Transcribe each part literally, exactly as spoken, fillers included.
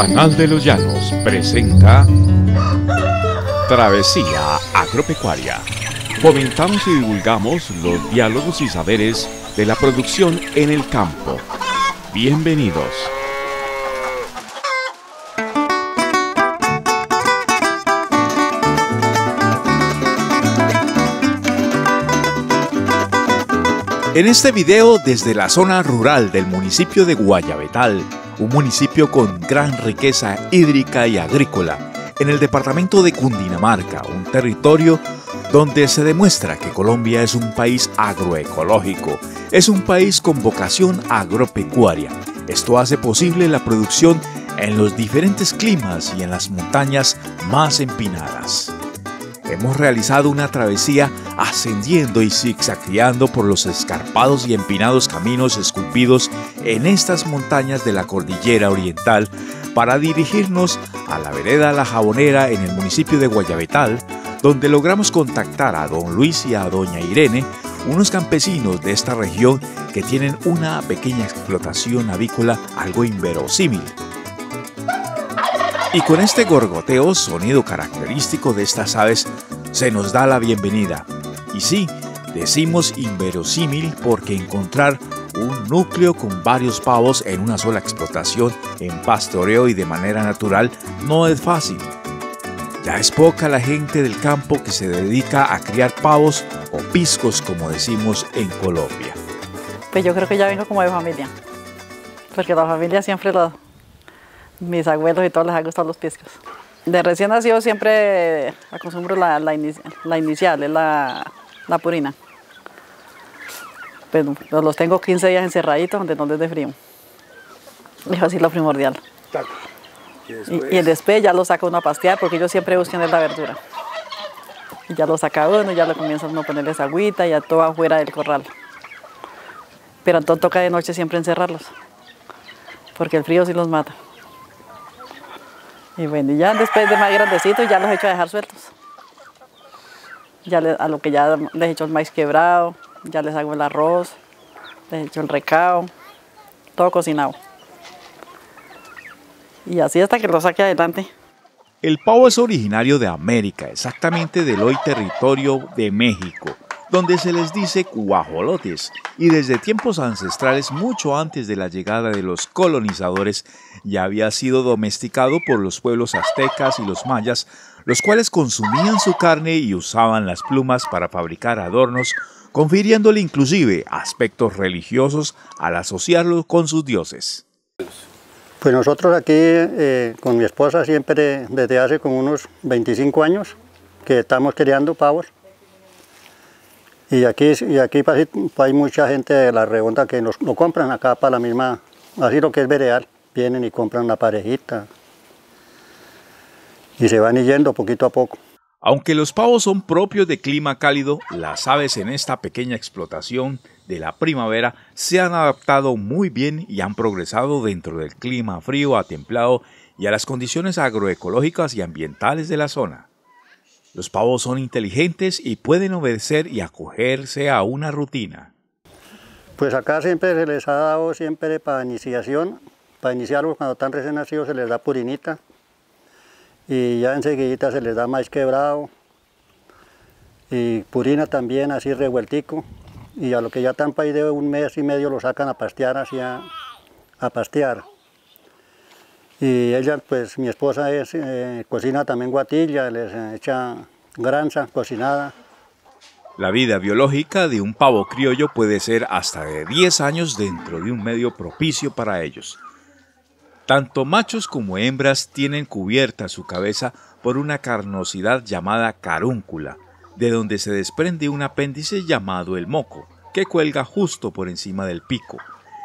Canal de los Llanos presenta Travesía Agropecuaria. Comentamos y divulgamos los diálogos y saberes de la producción en el campo. Bienvenidos. En este video, desde la zona rural del municipio de Guayabetal, un municipio con gran riqueza hídrica y agrícola, en el departamento de Cundinamarca, un territorio donde se demuestra que Colombia es un país agroecológico, es un país con vocación agropecuaria. Esto hace posible la producción en los diferentes climas y en las montañas más empinadas. Hemos realizado una travesía ascendiendo y zigzagueando por los escarpados y empinados caminos esculpidos en estas montañas de la cordillera oriental para dirigirnos a la vereda La Jabonera en el municipio de Guayabetal, donde logramos contactar a don Luis y a doña Irene, unos campesinos de esta región que tienen una pequeña explotación avícola algo inverosímil. Y con este gorgoteo, sonido característico de estas aves, se nos da la bienvenida. Y sí, decimos inverosímil porque encontrar un núcleo con varios pavos en una sola explotación, en pastoreo y de manera natural, no es fácil. Ya es poca la gente del campo que se dedica a criar pavos o piscos, como decimos en Colombia. Pues yo creo que ya vengo como de familia, porque la familia siempre lo... Mis abuelos y todos les ha gustado los piscos. De recién nacido siempre acostumbro la, la, inicia, la inicial, es la, la purina. Pero los tengo quince días encerraditos, donde no es de frío. Es así lo primordial. Y, y el después ya lo saca uno a pastear, porque ellos siempre buscan la verdura. Y ya lo saca uno, ya lo comienza uno a ponerles agüita, ya todo afuera del corral. Pero entonces toca de noche siempre encerrarlos, porque el frío sí los mata. Y bueno, ya después de más grandecitos ya los he hecho a dejar sueltos. Ya les, a lo que ya les he hecho el maíz quebrado, ya les hago el arroz, les he hecho el recao, todo cocinado. Y así hasta que lo saque adelante. El pavo es originario de América, exactamente del hoy territorio de México, donde se les dice cuajolotes, y desde tiempos ancestrales, mucho antes de la llegada de los colonizadores, ya había sido domesticado por los pueblos aztecas y los mayas, los cuales consumían su carne y usaban las plumas para fabricar adornos, confiriéndole inclusive aspectos religiosos al asociarlo con sus dioses. Pues nosotros aquí, eh, con mi esposa, siempre desde hace como unos veinticinco años que estamos criando pavos. Y aquí, y aquí hay mucha gente de la redonda que nos, lo compran acá para la misma, así lo que es veredal, vienen y compran la parejita y se van yendo poquito a poco. Aunque los pavos son propios de clima cálido, las aves en esta pequeña explotación de la primavera se han adaptado muy bien y han progresado dentro del clima frío a templado y a las condiciones agroecológicas y ambientales de la zona. Los pavos son inteligentes y pueden obedecer y acogerse a una rutina. Pues acá siempre se les ha dado, siempre para iniciación, para iniciarlos cuando están recién nacidos se les da purinita y ya enseguida se les da maíz quebrado y purina también así revueltico, y a lo que ya están para ir de un mes y medio lo sacan a pastear hacia, a pastear. Y ella, pues mi esposa es, eh, cocina también guatilla, les echa granza cocinada. La vida biológica de un pavo criollo puede ser hasta de diez años dentro de un medio propicio para ellos. Tanto machos como hembras tienen cubierta su cabeza por una carnosidad llamada carúncula, de donde se desprende un apéndice llamado el moco, que cuelga justo por encima del pico.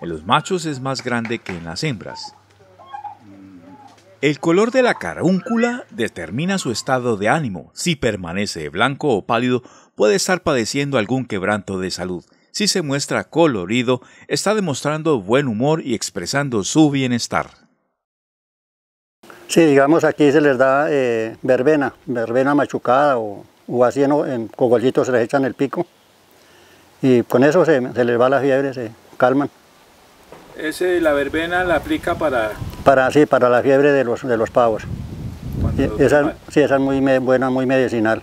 En los machos es más grande que en las hembras. El color de la carúncula determina su estado de ánimo. Si permanece blanco o pálido, puede estar padeciendo algún quebranto de salud. Si se muestra colorido, está demostrando buen humor y expresando su bienestar. Sí, digamos aquí se les da eh, verbena, verbena machucada o, o así en, en cogollitos se les echan el pico. Y con eso se, se les va la fiebre, se calman. Ese, la verbena la aplica para... Para, sí, para la fiebre de los, de los pavos. Esa, sí, esa es muy me, buena, muy medicinal.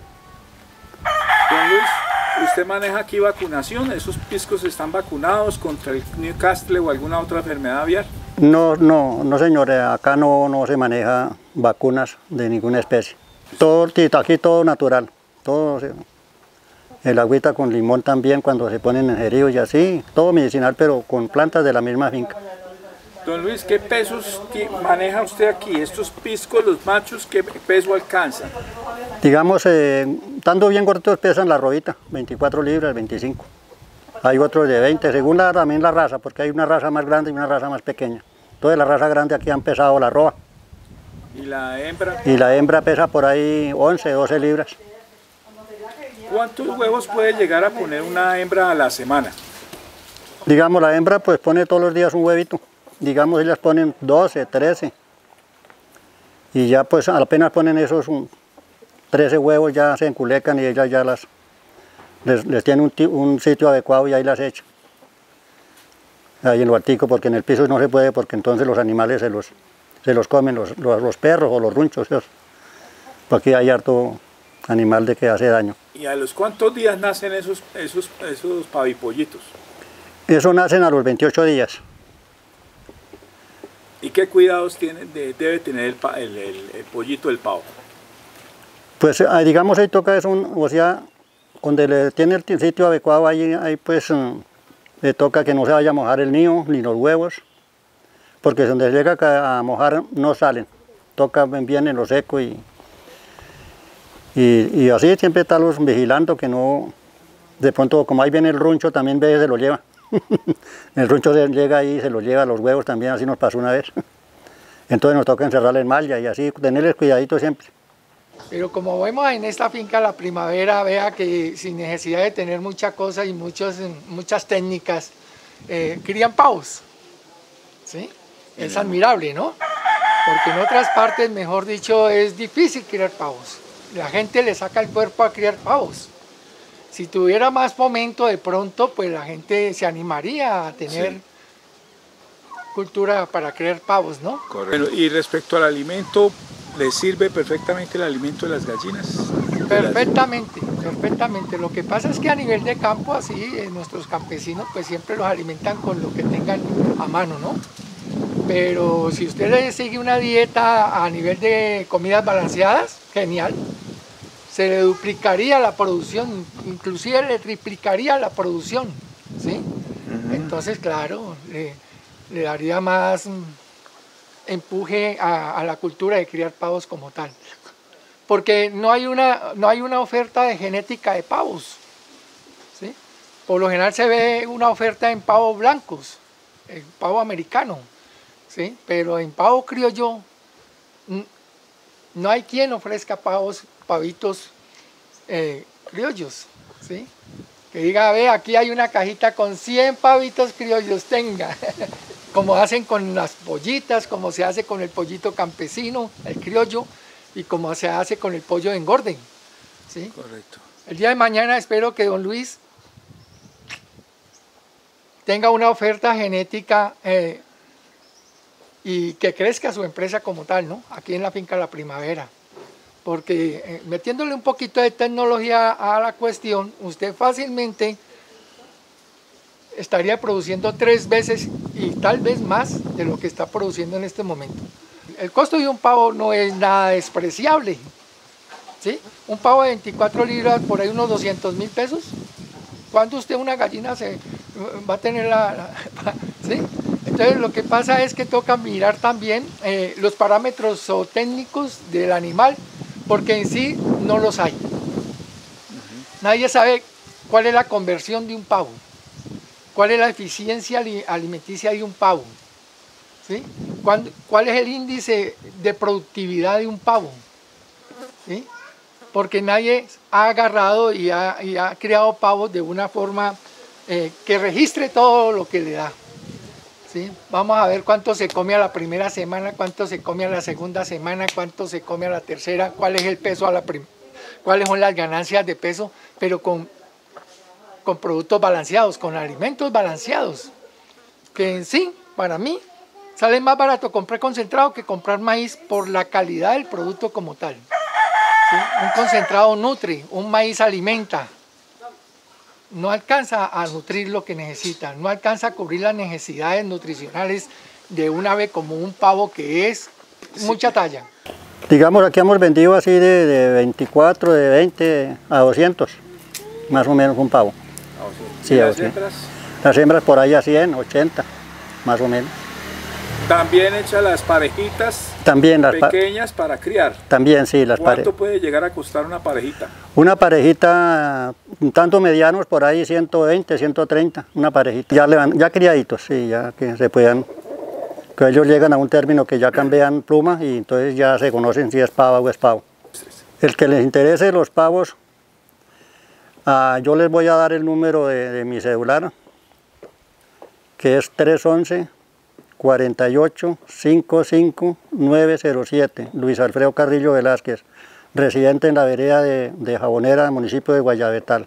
Don Luis, ¿usted maneja aquí vacunación? ¿Esos piscos están vacunados contra el Newcastle o alguna otra enfermedad aviar? No, no, no señor, acá no, no se maneja vacunas de ninguna especie. Todo, aquí todo natural, todo, el agüita con limón también cuando se ponen en jerío y así, todo medicinal pero con plantas de la misma finca. Don Luis, ¿qué pesos maneja usted aquí? Estos piscos, los machos, ¿qué peso alcanzan? Digamos, eh, estando bien gorditos pesan la robita, veinticuatro libras, veinticinco. Hay otros de veinte, según la, también la raza, porque hay una raza más grande y una raza más pequeña. Entonces la raza grande aquí han pesado la roba. ¿Y la hembra? Y la hembra pesa por ahí once, doce libras. ¿Cuántos huevos puede llegar a poner una hembra a la semana? Digamos, la hembra pues pone todos los días un huevito. Digamos, ellas ponen doce, trece, y ya pues apenas ponen esos trece huevos, ya se enculecan y ellas ya las, les, les tienen un, un sitio adecuado y ahí las echan, ahí en el huertico, porque en el piso no se puede, porque entonces los animales se los, se los comen, los, los, los perros o los runchos, esos. Porque hay harto animal de que hace daño. ¿Y a los cuántos días nacen esos, esos, esos pavipollitos? Eso nacen a los veintiocho días. ¿Y qué cuidados tiene, de, debe tener el, pa, el, el, el pollito del pavo? Pues digamos ahí toca es un, o sea, donde le tiene el sitio adecuado, ahí, ahí pues le toca que no se vaya a mojar el nido ni los huevos, porque donde llega a mojar no salen, toca bien en lo seco y, y, y así siempre está los vigilando que no, de pronto como ahí viene el runcho también ve, se lo lleva. El runcho se llega ahí y se los lleva a los huevos también, así nos pasó una vez. Entonces nos toca encerrarle en malla y así tenerles cuidadito siempre. Pero como vemos en esta finca la primavera, vea que sin necesidad de tener muchas cosas y muchos, muchas técnicas, eh, crían pavos, ¿sí? Es admirable, ¿no? Porque en otras partes, mejor dicho, es difícil criar pavos. La gente le saca el cuerpo a criar pavos. Si tuviera más fomento de pronto, pues la gente se animaría a tener sí. cultura para criar pavos, ¿no? Correcto. Y respecto al alimento, ¿les sirve perfectamente el alimento de las gallinas? Perfectamente, perfectamente. Lo que pasa es que a nivel de campo, así, nuestros campesinos pues siempre los alimentan con lo que tengan a mano, ¿no? Pero si usted sigue una dieta a nivel de comidas balanceadas, genial. Se le duplicaría la producción, inclusive le triplicaría la producción, ¿sí? Uh-huh. Entonces, claro, le, le daría más empuje a, a la cultura de criar pavos como tal. Porque no hay una, no hay una oferta de genética de pavos, ¿sí? Por lo general se ve una oferta en pavos blancos, en pavo americano, ¿sí? Pero en pavo criollo no hay quien ofrezca pavos pavitos eh, criollos, ¿sí? Que diga, ve, aquí hay una cajita con cien pavitos criollos, tenga, como hacen con las pollitas, como se hace con el pollito campesino, el criollo, y como se hace con el pollo de engorden, ¿sí? Correcto. El día de mañana espero que don Luis tenga una oferta genética eh, y que crezca su empresa como tal, ¿no? Aquí en la finca La Primavera. Porque metiéndole un poquito de tecnología a la cuestión, usted fácilmente estaría produciendo tres veces y tal vez más de lo que está produciendo en este momento. El costo de un pavo no es nada despreciable, ¿sí? Un pavo de veinticuatro libras, por ahí unos doscientos mil pesos. ¿Cuándo usted una gallina se va a tener la...? la ¿sí? Entonces lo que pasa es que toca mirar también eh, los parámetros zootécnicos del animal, porque en sí no los hay. Uh-huh. Nadie sabe cuál es la conversión de un pavo, cuál es la eficiencia alimenticia de un pavo, ¿sí? Cuál es el índice de productividad de un pavo, ¿sí? Porque nadie ha agarrado y ha, y ha criado pavos de una forma eh, que registre todo lo que le da. ¿Sí? Vamos a ver cuánto se come a la primera semana, cuánto se come a la segunda semana, cuánto se come a la tercera, cuál es el peso a la primera, cuáles son las ganancias de peso, pero con, con productos balanceados, con alimentos balanceados, que en sí, para mí, Sale más barato comprar concentrado que comprar maíz por la calidad del producto como tal. ¿Sí? Un concentrado nutre, un maíz alimenta. No alcanza a nutrir lo que necesita, no alcanza a cubrir las necesidades nutricionales de un ave como un pavo que es mucha talla. Digamos, aquí hemos vendido así de, de veinticuatro, de veinte a doscientos, más o menos un pavo. Sí, ¿y las hembras? Las hembras por ahí a cien, ochenta, más o menos. ¿También echa las parejitas también las pequeñas pa para criar? También, sí. Las ¿Cuánto puede llegar a costar una parejita? Una parejita, tanto medianos, por ahí ciento veinte, ciento treinta, una parejita. Ya, ya criaditos, sí, ya que se puedan... Que ellos llegan a un término que ya cambian pluma y entonces ya se conocen si es pava o es pavo. El que les interese los pavos, ah, yo les voy a dar el número de, de mi celular, que es tres once, cuarenta y ocho, cincuenta y cinco, novecientos siete, Luis Alfredo Carrillo Velázquez, residente en la vereda de, de Jabonera, municipio de Guayabetal.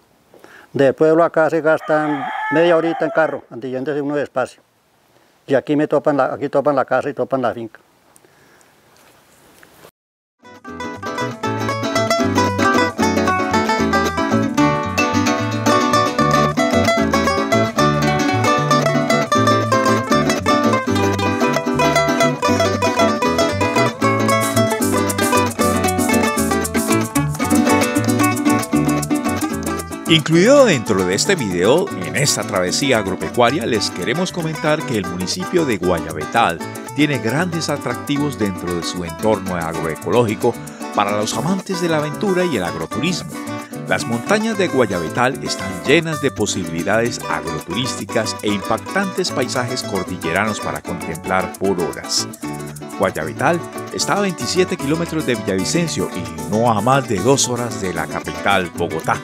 De pueblo acá se gastan media horita en carro, antilléndose uno despacio. Y aquí me topan la, aquí topan la casa y topan la finca. Incluido dentro de este video, en esta travesía agropecuaria, les queremos comentar que el municipio de Guayabetal tiene grandes atractivos dentro de su entorno agroecológico para los amantes de la aventura y el agroturismo. Las montañas de Guayabetal están llenas de posibilidades agroturísticas e impactantes paisajes cordilleranos para contemplar por horas. Guayabetal está a veintisiete kilómetros de Villavicencio y no a más de dos horas de la capital, Bogotá.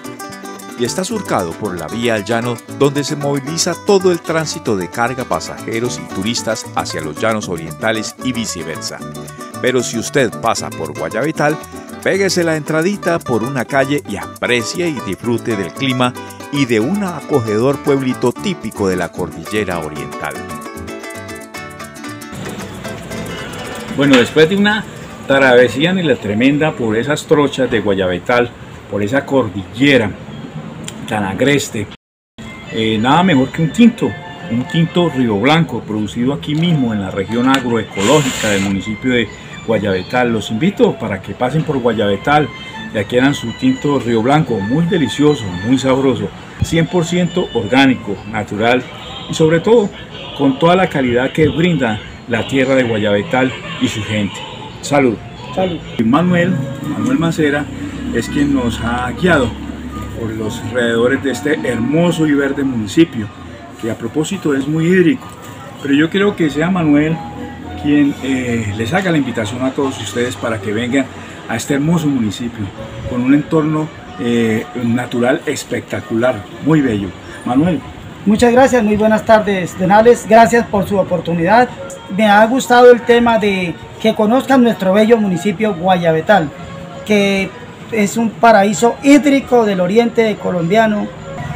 Y está surcado por la vía al llano, donde se moviliza todo el tránsito de carga, pasajeros y turistas hacia los llanos orientales y viceversa. Pero si usted pasa por Guayabetal, péguese la entradita por una calle y aprecie y disfrute del clima y de un acogedor pueblito típico de la cordillera oriental. Bueno, después de una travesía en la tremenda por esas trochas de Guayabetal, por esa cordillera Tanagreste, eh, nada mejor que un tinto, un tinto río blanco producido aquí mismo en la región agroecológica del municipio de Guayabetal. Los invito para que pasen por Guayabetal y adquieran su tinto río blanco, muy delicioso, muy sabroso, cien por ciento orgánico, natural y sobre todo con toda la calidad que brinda la tierra de Guayabetal y su gente. Salud. Salud. Manuel, Manuel Macera es quien nos ha guiado por los alrededores de este hermoso y verde municipio, que a propósito es muy hídrico, pero yo creo que sea Manuel quien eh, les haga la invitación a todos ustedes para que vengan a este hermoso municipio, con un entorno eh, natural espectacular, muy bello. Manuel. Muchas gracias, muy buenas tardes, Denales, gracias por su oportunidad. Me ha gustado el tema de que conozcan nuestro bello municipio Guayabetal, que es un paraíso hídrico del oriente colombiano.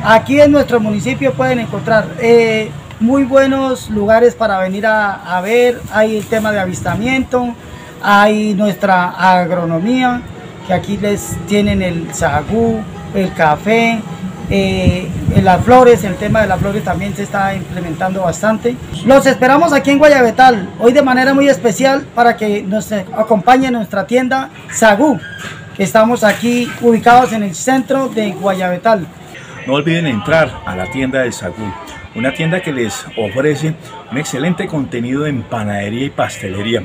Aquí en nuestro municipio pueden encontrar eh, muy buenos lugares para venir a, a ver. Hay el tema de avistamiento, hay nuestra agronomía, que aquí les tienen el sagú, el café, eh, las flores. El tema de las flores también se está implementando bastante. Los esperamos aquí en Guayabetal, hoy de manera muy especial, para que nos acompañe en nuestra tienda Sagú. Estamos aquí ubicados en el centro de Guayabetal. No olviden entrar a la tienda del Sagú, una tienda que les ofrece un excelente contenido en panadería y pastelería.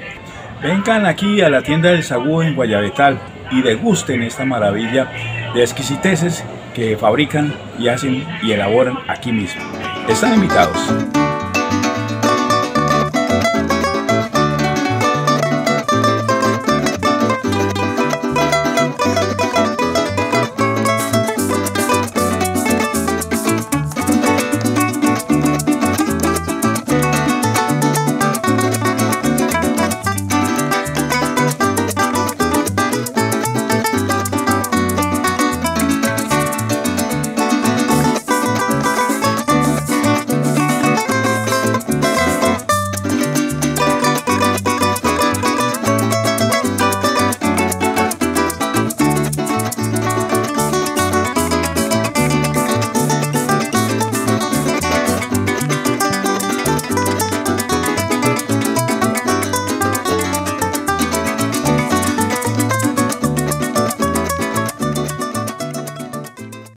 Vengan aquí a la tienda del Sagú en Guayabetal y degusten esta maravilla de exquisiteces que fabrican y hacen y elaboran aquí mismo. Están invitados.